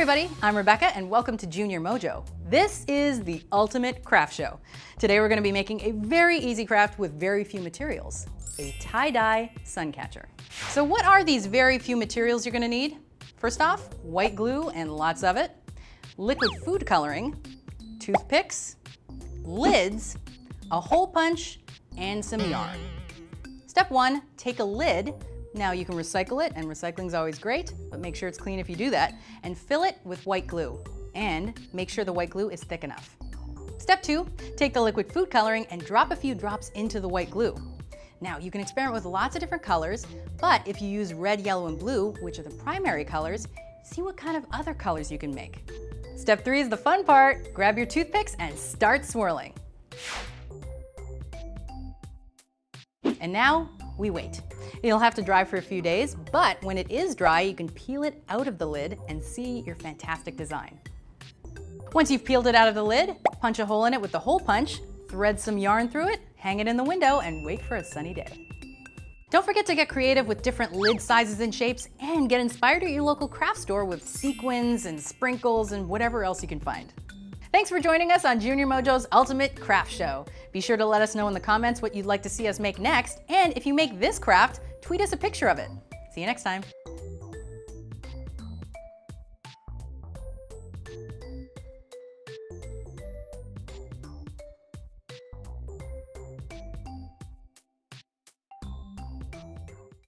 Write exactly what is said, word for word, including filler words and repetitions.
everybody, I'm Rebecca and welcome to JrMojo. This is the Ultimate Craft Show. Today we're going to be making a very easy craft with very few materials, a tie-dye sun catcher. So what are these very few materials you're going to need? First off, white glue and lots of it, liquid food coloring, toothpicks, lids, a hole punch, and some yarn. Step one, take a lid. Now you can recycle it, and recycling's always great, but make sure it's clean if you do that, and fill it with white glue. And make sure the white glue is thick enough. Step two, take the liquid food coloring and drop a few drops into the white glue. Now you can experiment with lots of different colors, but if you use red, yellow, and blue, which are the primary colors, see what kind of other colors you can make. Step three is the fun part. Grab your toothpicks and start swirling. And now we wait. It'll have to dry for a few days, but when it is dry, you can peel it out of the lid and see your fantastic design. Once you've peeled it out of the lid, punch a hole in it with the hole punch, thread some yarn through it, hang it in the window, and wait for a sunny day. Don't forget to get creative with different lid sizes and shapes, and get inspired at your local craft store with sequins and sprinkles and whatever else you can find. Thanks for joining us on JrMojo's Ultimate Craft Show. Be sure to let us know in the comments what you'd like to see us make next, and if you make this craft, tweet us a picture of it. See you next time.